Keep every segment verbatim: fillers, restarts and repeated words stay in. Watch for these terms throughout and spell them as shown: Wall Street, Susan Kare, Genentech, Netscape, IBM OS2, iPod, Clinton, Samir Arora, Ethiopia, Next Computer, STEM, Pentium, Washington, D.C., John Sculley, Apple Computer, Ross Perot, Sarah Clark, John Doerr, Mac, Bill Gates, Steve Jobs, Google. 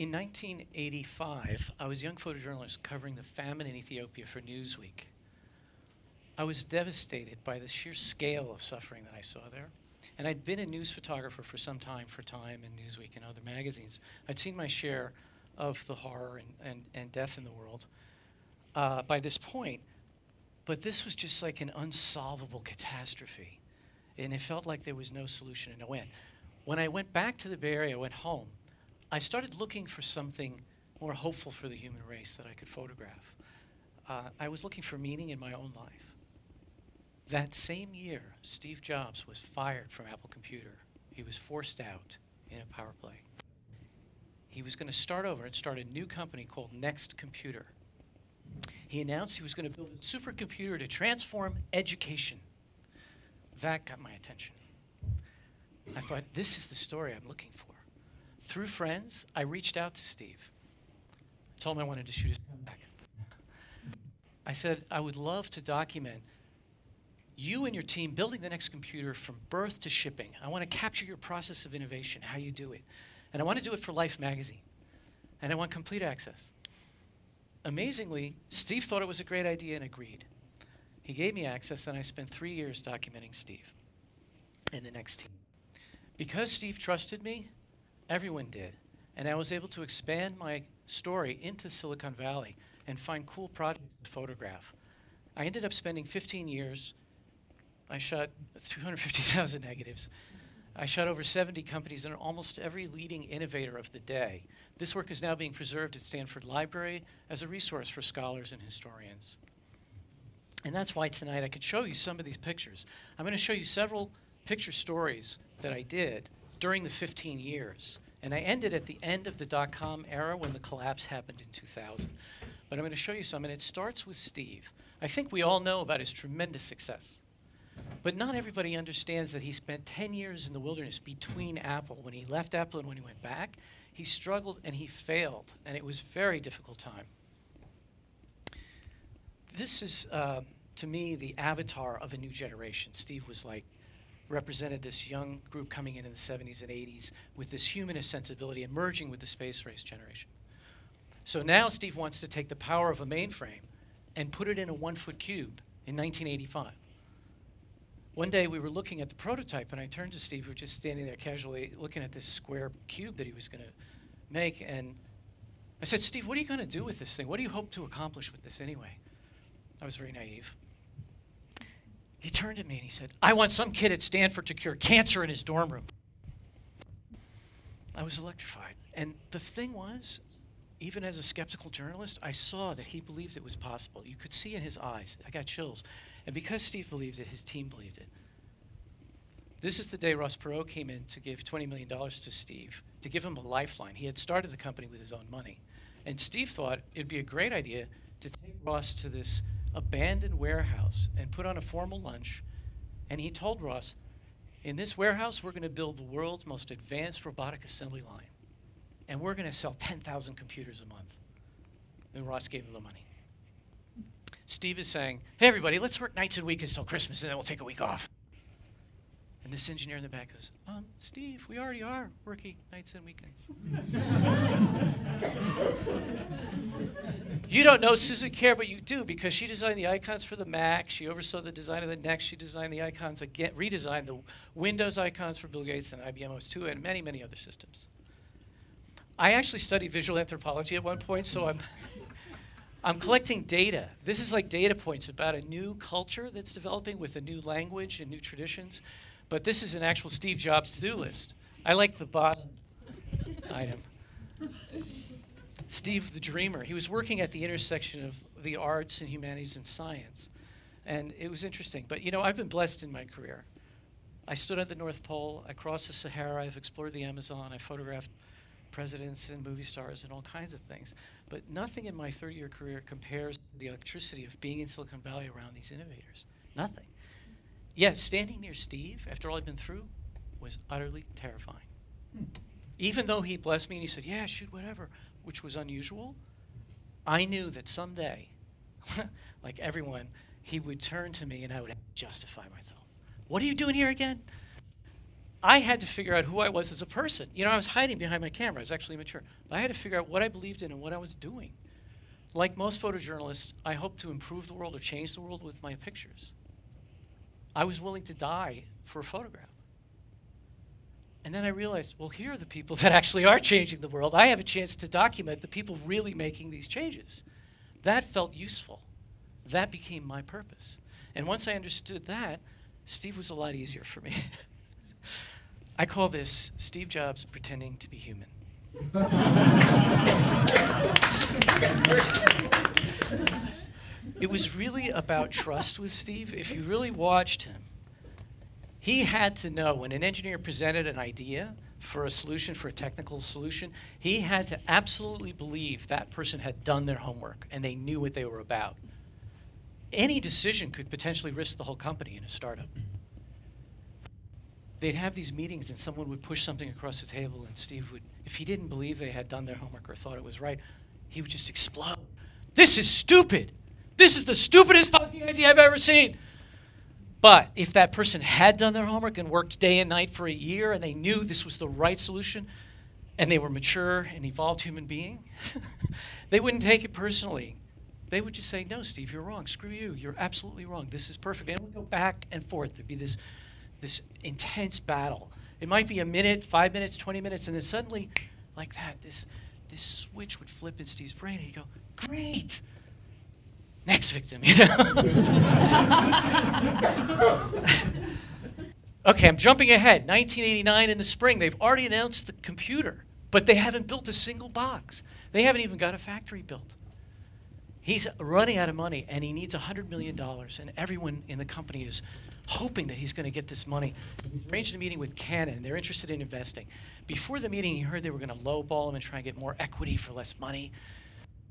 In nineteen eighty-five, I was a young photojournalist covering the famine in Ethiopia for Newsweek. I was devastated by the sheer scale of suffering that I saw there. And I'd been a news photographer for some time for Time and Newsweek and other magazines. I'd seen my share of the horror and, and, and death in the world uh, by this point. But this was just like an unsolvable catastrophe. And it felt like there was no solution and no end. When I went back to the Bay Area, I went home, I started looking for something more hopeful for the human race that I could photograph. Uh, I was looking for meaning in my own life. That same year, Steve Jobs was fired from Apple Computer. He was forced out in a power play. He was going to start over and start a new company called Next Computer. He announced he was going to build a supercomputer to transform education. That got my attention. I thought, this is the story I'm looking for. Through friends, I reached out to Steve. I told him I wanted to shoot his comeback. I said, I would love to document you and your team building the next computer from birth to shipping. I want to capture your process of innovation, how you do it. And I want to do it for Life magazine. And I want complete access. Amazingly, Steve thought it was a great idea and agreed. He gave me access, and I spent three years documenting Steve and the next team. Because Steve trusted me, everyone did. And I was able to expand my story into Silicon Valley and find cool projects to photograph. I ended up spending fifteen years. I shot two hundred fifty thousand negatives. I shot over seventy companies and almost every leading innovator of the day. This work is now being preserved at Stanford Library as a resource for scholars and historians. And that's why tonight I could show you some of these pictures. I'm going to show you several picture stories that I did during the fifteen years. And I ended at the end of the dot-com era when the collapse happened in two thousand. But I'm going to show you some, and it starts with Steve. I think we all know about his tremendous success. But not everybody understands that he spent ten years in the wilderness between Apple. When he left Apple and when he went back, he struggled and he failed. And it was a very difficult time. This is, uh, to me, the avatar of a new generation. Steve was like, represented this young group coming in in the seventies and eighties with this humanist sensibility and merging with the space race generation. So now Steve wants to take the power of a mainframe and put it in a one-foot cube in nineteen eighty-five. One day we were looking at the prototype, and I turned to Steve, who was just standing there casually looking at this square cube that he was going to make, and I said, Steve, what are you going to do with this thing? What do you hope to accomplish with this anyway? I was very naive. He turned to me and he said, I want some kid at Stanford to cure cancer in his dorm room. I was electrified. And the thing was, even as a skeptical journalist, I saw that he believed it was possible. You could see in his eyes. I got chills. And because Steve believed it, his team believed it. This is the day Ross Perot came in to give twenty million dollars to Steve, to give him a lifeline. He had started the company with his own money. And Steve thought it'd be a great idea to take Ross to this abandoned warehouse and put on a formal lunch. And he told Ross, in this warehouse, we're going to build the world's most advanced robotic assembly line. And we're going to sell ten thousand computers a month. And Ross gave him the money. Steve is saying, hey, everybody, let's work nights and weekends till Christmas, and then we'll take a week off. And this engineer in the back goes, um, Steve, we already are working nights and weekends. You don't know Susan Kare, but you do, because she designed the icons for the Mac. She oversaw the design of the Next. She designed the icons, again, redesigned the Windows icons for Bill Gates and I B M O S two and many, many other systems. I actually studied visual anthropology at one point, so I'm, I'm collecting data. This is like data points about a new culture that's developing with a new language and new traditions. But this is an actual Steve Jobs to-do list. I like the bottom item. Steve the Dreamer. He was working at the intersection of the arts and humanities and science. And it was interesting. But, you know, I've been blessed in my career. I stood at the North Pole. I crossed the Sahara. I've explored the Amazon. I photographed presidents and movie stars and all kinds of things. But nothing in my thirty-year career compares to the electricity of being in Silicon Valley around these innovators. Nothing. Yet, standing near Steve, after all I'd been through, was utterly terrifying. Hmm. Even though he blessed me and he said, yeah, shoot whatever, which was unusual, I knew that someday, like everyone, he would turn to me and I would have to justify myself. What are you doing here again? I had to figure out who I was as a person. You know, I was hiding behind my camera. I was actually immature. But I had to figure out what I believed in and what I was doing. Like most photojournalists, I hope to improve the world or change the world with my pictures. I was willing to die for a photograph. And then I realized, well, here are the people that actually are changing the world. I have a chance to document the people really making these changes. That felt useful. That became my purpose. And once I understood that, Steve was a lot easier for me. I call this Steve Jobs pretending to be human. It was really about trust with Steve. If you really watched him, he had to know when an engineer presented an idea for a solution, for a technical solution, he had to absolutely believe that person had done their homework and they knew what they were about. Any decision could potentially risk the whole company in a startup. They'd have these meetings and someone would push something across the table and Steve would, if he didn't believe they had done their homework or thought it was right, he would just explode. This is stupid. This is the stupidest fucking idea I've ever seen. But if that person had done their homework and worked day and night for a year and they knew this was the right solution and they were mature and evolved human being, they wouldn't take it personally. They would just say, no, Steve, you're wrong. Screw you. You're absolutely wrong. This is perfect. And it would go back and forth. There'd be this, this intense battle. It might be a minute, five minutes, twenty minutes, and then suddenly, like that, this, this switch would flip in Steve's brain and he'd go, great. Next victim, you know? Okay, I'm jumping ahead. nineteen eighty-nine in the spring, they've already announced the computer, but they haven't built a single box. They haven't even got a factory built. He's running out of money, and he needs one hundred million dollars, and everyone in the company is hoping that he's going to get this money. He's arranged a meeting with Canon. They're interested in investing. Before the meeting, he heard they were going to lowball him and try and get more equity for less money.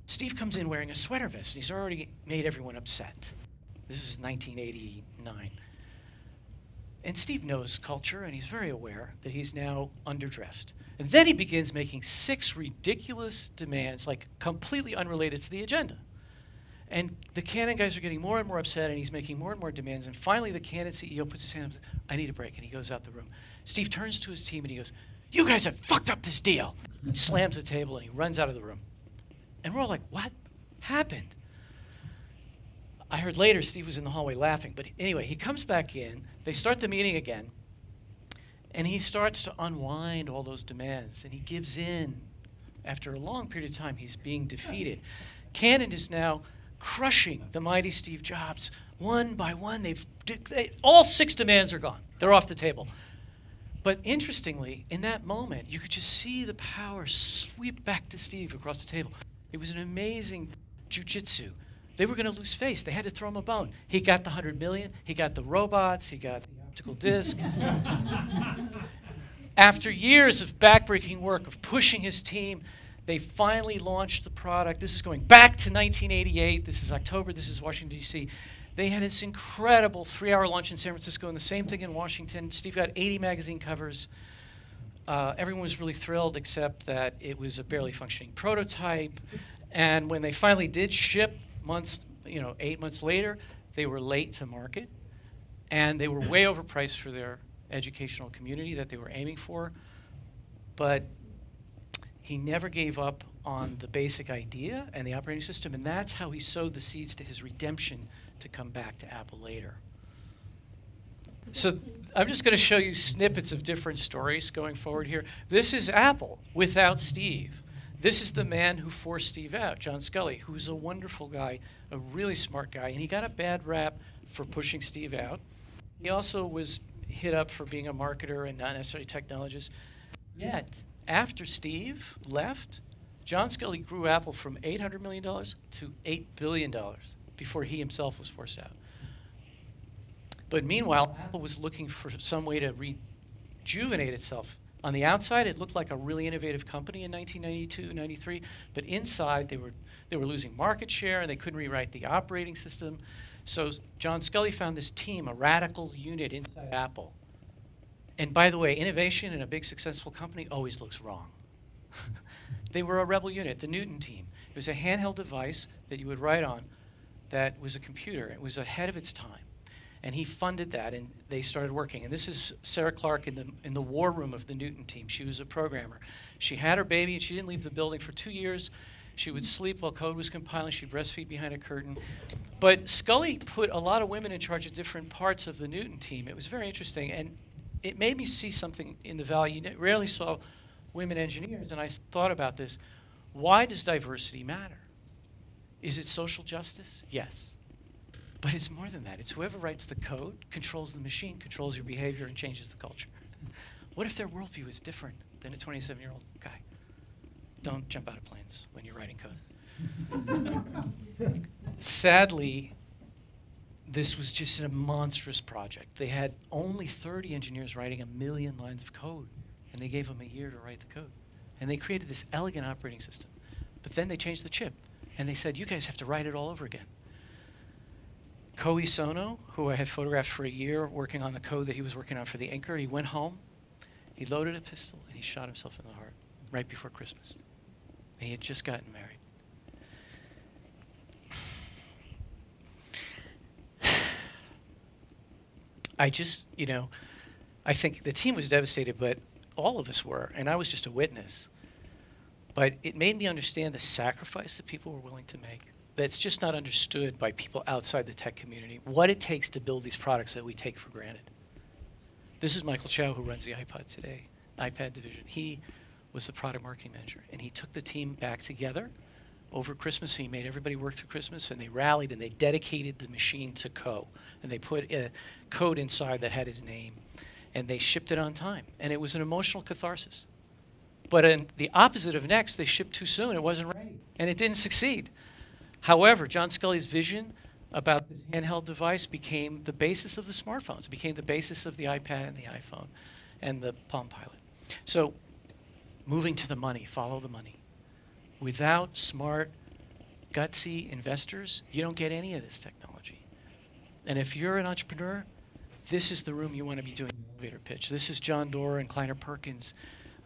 Steve comes in wearing a sweater vest, and he's already made everyone upset. This is nineteen eighty-nine. And Steve knows culture, and he's very aware that he's now underdressed. And then he begins making six ridiculous demands, like completely unrelated to the agenda. And the Canon guys are getting more and more upset, and he's making more and more demands. And finally, the Canon C E O puts his hand up and says, I need a break, and he goes out the room. Steve turns to his team, and he goes, you guys have fucked up this deal. He slams the table, and he runs out of the room. And we're all like, what happened? I heard later Steve was in the hallway laughing. But anyway, he comes back in. They start the meeting again. And he starts to unwind all those demands. And he gives in. After a long period of time, he's being defeated. Canon is now crushing the mighty Steve Jobs. One by one, they've they, all six demands are gone. They're off the table. But interestingly, in that moment, you could just see the power sweep back to Steve across the table. It was an amazing jujitsu. They were going to lose face. They had to throw him a bone. He got the one hundred million dollars. He got the robots. He got the optical disc. After years of backbreaking work, of pushing his team, they finally launched the product. This is going back to nineteen eighty-eight. This is October. This is Washington, D C They had this incredible three hour launch in San Francisco and the same thing in Washington. Steve got eighty magazine covers. Uh, everyone was really thrilled, except that it was a barely functioning prototype. And when they finally did ship, months, you know, eight months later, they were late to market, and they were way overpriced for their educational community that they were aiming for. But he never gave up on the basic idea and the operating system, and that's how he sowed the seeds to his redemption to come back to Apple later. So I'm just going to show you snippets of different stories going forward here. This is Apple without Steve. This is the man who forced Steve out, John Sculley, who's a wonderful guy, a really smart guy. And he got a bad rap for pushing Steve out. He also was hit up for being a marketer and not necessarily a technologist. Yet, after Steve left, John Sculley grew Apple from eight hundred million dollars to eight billion dollars before he himself was forced out. But meanwhile, Apple was looking for some way to rejuvenate itself. On the outside, it looked like a really innovative company in nineteen ninety-two, ninety-three, but inside, they were, they were losing market share, and they couldn't rewrite the operating system. So John Sculley found this team, a radical unit inside Apple. And by the way, innovation in a big, successful company always looks wrong. They were a rebel unit, the Newton team. It was a handheld device that you would write on that was a computer. It was ahead of its time. And he funded that, and they started working. And this is Sarah Clark in the, in the war room of the Newton team. She was a programmer. She had her baby, and she didn't leave the building for two years. She would sleep while code was compiling. She'd breastfeed behind a curtain. But Sculley put a lot of women in charge of different parts of the Newton team. It was very interesting, and it made me see something in the Valley. You rarely saw women engineers, and I thought about this. Why does diversity matter? Is it social justice? Yes. But it's more than that. It's whoever writes the code, controls the machine, controls your behavior, and changes the culture. What if their worldview is different than a twenty-seven-year-old guy? Don't jump out of planes when you're writing code. Sadly, this was just a monstrous project. They had only thirty engineers writing a million lines of code, and they gave them a year to write the code. And they created this elegant operating system. But then they changed the chip, and they said, you guys have to write it all over again. Koei Sono, who I had photographed for a year working on the code that he was working on for the anchor, he went home, he loaded a pistol, and he shot himself in the heart right before Christmas. And he had just gotten married. I just, you know, I think the team was devastated, but all of us were, and I was just a witness. But it made me understand the sacrifice that people were willing to make. That's just not understood by people outside the tech community, what it takes to build these products that we take for granted. This is Michael Chow, who runs the iPod today, iPad division. He was the product marketing manager, and he took the team back together over Christmas, and he made everybody work through Christmas, and they rallied, and they dedicated the machine to Ko, and they put a code inside that had his name, and they shipped it on time, and it was an emotional catharsis. But in the opposite of Next, they shipped too soon, it wasn't ready, and it didn't succeed. However, John Sculley's vision about this handheld device became the basis of the smartphones. It became the basis of the iPad and the iPhone and the Palm Pilot. So moving to the money, follow the money. Without smart, gutsy investors, you don't get any of this technology. And if you're an entrepreneur, this is the room you want to be doing the elevator pitch. This is John Doerr and Kleiner Perkins.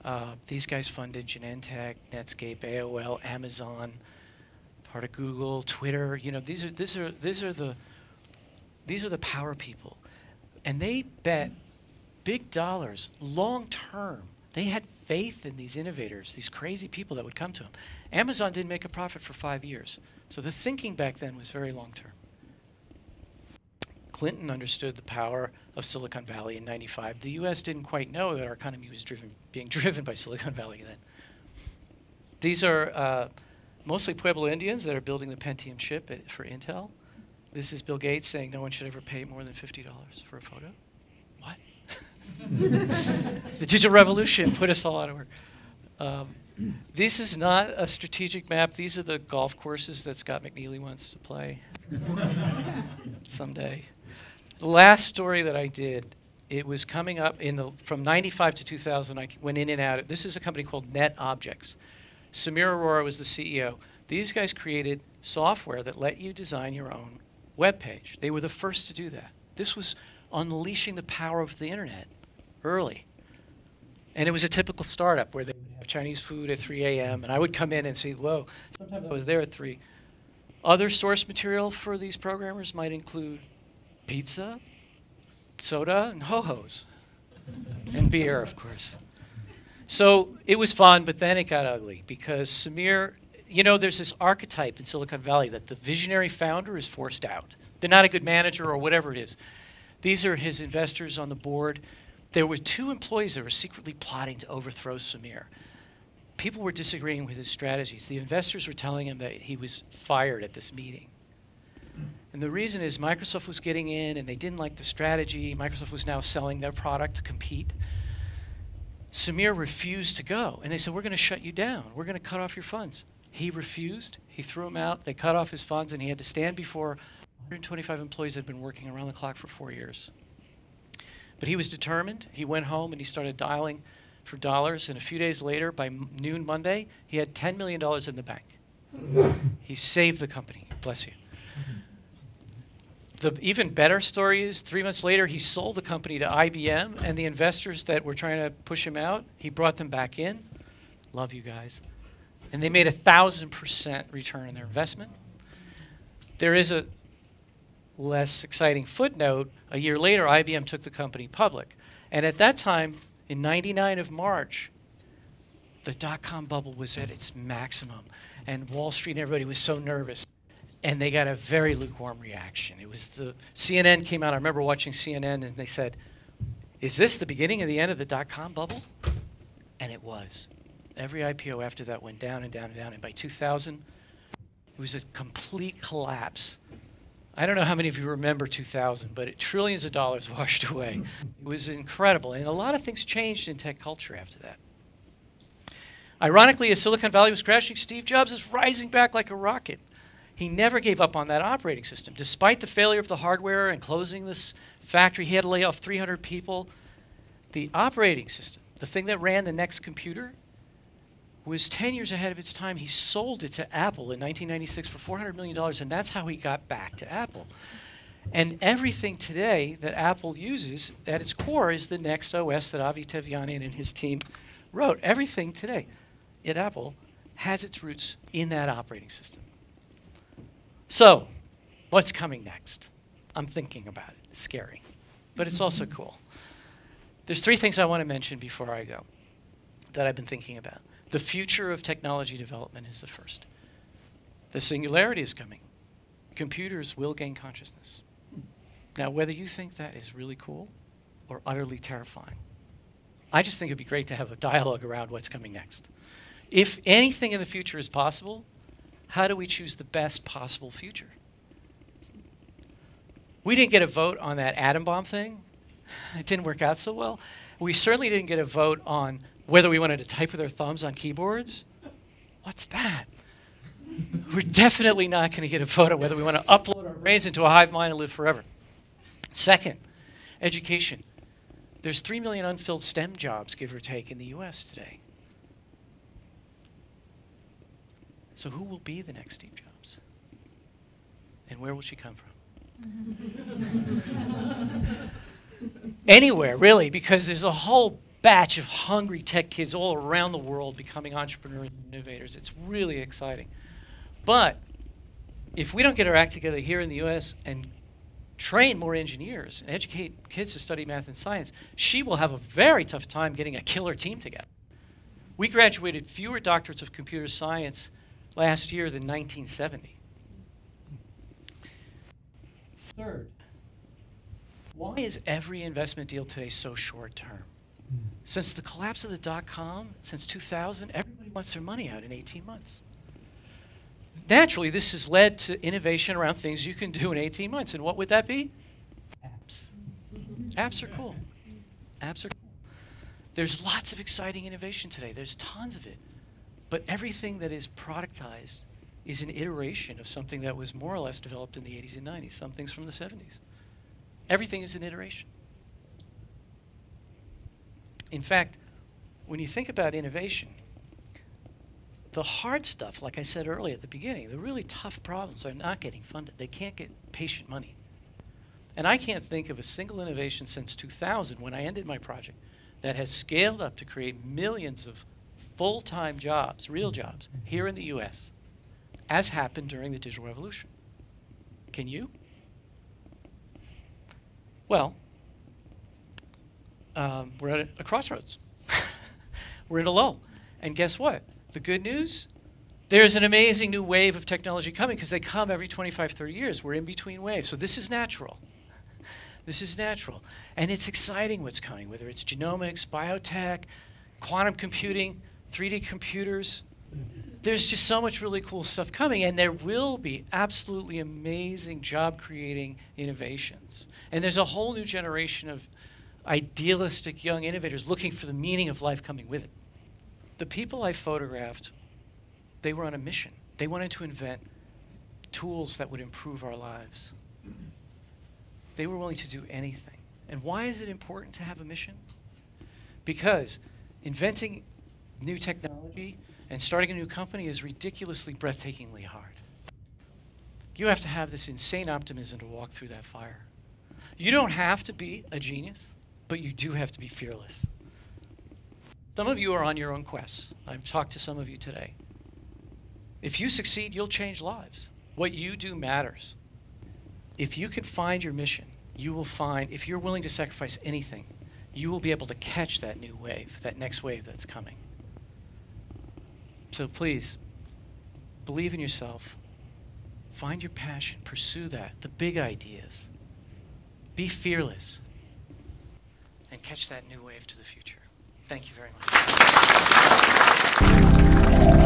Uh, these guys funded Genentech, Netscape, A O L, Amazon, part of Google, Twitter. You know, these are these are these are the these are the power people, and they bet big dollars long term. They had faith in these innovators, these crazy people that would come to them. Amazon didn't make a profit for five years, so the thinking back then was very long term. Clinton understood the power of Silicon Valley in ninety-five. The U S didn't quite know that our economy was driven being driven by Silicon Valley then. These are. Uh, Mostly Pueblo Indians that are building the Pentium chip at, for Intel. This is Bill Gates saying no one should ever pay more than fifty dollars for a photo. What? The digital revolution put us all out of work. Um, this is not a strategic map. These are the golf courses that Scott McNeely wants to play someday. The last story that I did, it was coming up in the, from ninety-five to two thousand, I went in and out. This is a company called Net Objects. Samir Arora was the C E O. These guys created software that let you design your own web page. They were the first to do that. This was unleashing the power of the internet early. And it was a typical startup where they would have Chinese food at three A M And I would come in and say, whoa, sometimes I was there at three. Other source material for these programmers might include pizza, soda, and ho-hos. And beer, of course. So it was fun, but then it got ugly because Samir, you know, there's this archetype in Silicon Valley that the visionary founder is forced out. They're not a good manager or whatever it is. These are his investors on the board. There were two employees that were secretly plotting to overthrow Samir. People were disagreeing with his strategies. The investors were telling him that he was fired at this meeting. And the reason is Microsoft was getting in and they didn't like the strategy. Microsoft was now selling their product to compete. Samir refused to go, and they said, we're going to shut you down. We're going to cut off your funds. He refused. He threw him out. They cut off his funds, and he had to stand before one hundred twenty-five employees that had been working around the clock for four years. But he was determined. He went home, and he started dialing for dollars, and a few days later, by noon Monday, he had ten million dollars in the bank. He saved the company. Bless you. The even better story is three months later, he sold the company to I B M, and the investors that were trying to push him out, he brought them back in. Love you guys. And they made a one thousand percent return on their investment. There is a less exciting footnote, a year later, I B M took the company public. And at that time, in ninety-nine of March, the dot-com bubble was at its maximum. And Wall Street and everybody was so nervous. And they got a very lukewarm reaction. It was the C N N came out. I remember watching C N N, and they said, is this the beginning of the end of the dot-com bubble? And it was. Every I P O after that went down and down and down. And by two thousand, it was a complete collapse. I don't know how many of you remember two thousand, but it, trillions of dollars washed away. It was incredible. And a lot of things changed in tech culture after that. Ironically, as Silicon Valley was crashing, Steve Jobs is rising back like a rocket. He never gave up on that operating system. Despite the failure of the hardware and closing this factory, he had to lay off three hundred people. The operating system, the thing that ran the Next Computer, was ten years ahead of its time. He sold it to Apple in nineteen ninety-six for four hundred million dollars, and that's how he got back to Apple. And everything today that Apple uses at its core is the Next O S that Avi Tevyanian and his team wrote. Everything today at Apple has its roots in that operating system. So, what's coming next? I'm thinking about it. It's scary, but it's also cool. There's three things I want to mention before I go that I've been thinking about. The future of technology development is the first. The singularity is coming. Computers will gain consciousness. Now, whether you think that is really cool or utterly terrifying, I just think it'd be great to have a dialogue around what's coming next. If anything in the future is possible, how do we choose the best possible future? We didn't get a vote on that atom bomb thing. It didn't work out so well. We certainly didn't get a vote on whether we wanted to type with our thumbs on keyboards. What's that? We're definitely not going to get a vote on whether we want to upload our brains into a hive mind and live forever. Second, education. There's three million unfilled STEM jobs, give or take, in the U S today. So who will be the next Steve Jobs? And where will she come from? Anywhere, really, because there's a whole batch of hungry tech kids all around the world becoming entrepreneurs and innovators. It's really exciting. But if we don't get our act together here in the U S and train more engineers and educate kids to study math and science, she will have a very tough time getting a killer team together. We graduated fewer doctorates of computer science last year than nineteen seventy. Third, why is every investment deal today so short-term? Since the collapse of the dot-com, since two thousand, everybody wants their money out in eighteen months. Naturally, this has led to innovation around things you can do in eighteen months. And what would that be? Apps. Apps are cool. Apps are cool. There's lots of exciting innovation today. There's tons of it. But everything that is productized is an iteration of something that was more or less developed in the eighties and nineties, some things from the seventies. Everything is an iteration. In fact, when you think about innovation, the hard stuff, like I said earlier at the beginning, the really tough problems are not getting funded. They can't get patient money. And I can't think of a single innovation since two thousand, when I ended my project, that has scaled up to create millions of full-time jobs, real jobs, here in the U S, as happened during the digital revolution. Can you? Well, um, we're at a crossroads. We're at a lull. And guess what? The good news? There's an amazing new wave of technology coming, because they come every twenty-five, thirty years. We're in between waves. So this is natural. This is natural. And it's exciting what's coming, whether it's genomics, biotech, quantum computing, three D computers. There's just so much really cool stuff coming, and there will be absolutely amazing job-creating innovations. And there's a whole new generation of idealistic young innovators looking for the meaning of life coming with it. The people I photographed, they were on a mission. They wanted to invent tools that would improve our lives. They were willing to do anything. And why is it important to have a mission? Because inventing new technology and starting a new company is ridiculously, breathtakingly hard. You have to have this insane optimism to walk through that fire. You don't have to be a genius, but you do have to be fearless. Some of you are on your own quests. I've talked to some of you today. If you succeed, you'll change lives. What you do matters. if you can find your mission, you will find, if you're willing to sacrifice anything, you will be able to catch that new wave, that next wave that's coming. So please, believe in yourself. Find your passion. Pursue that, the big ideas. Be fearless and catch that new wave to the future. Thank you very much.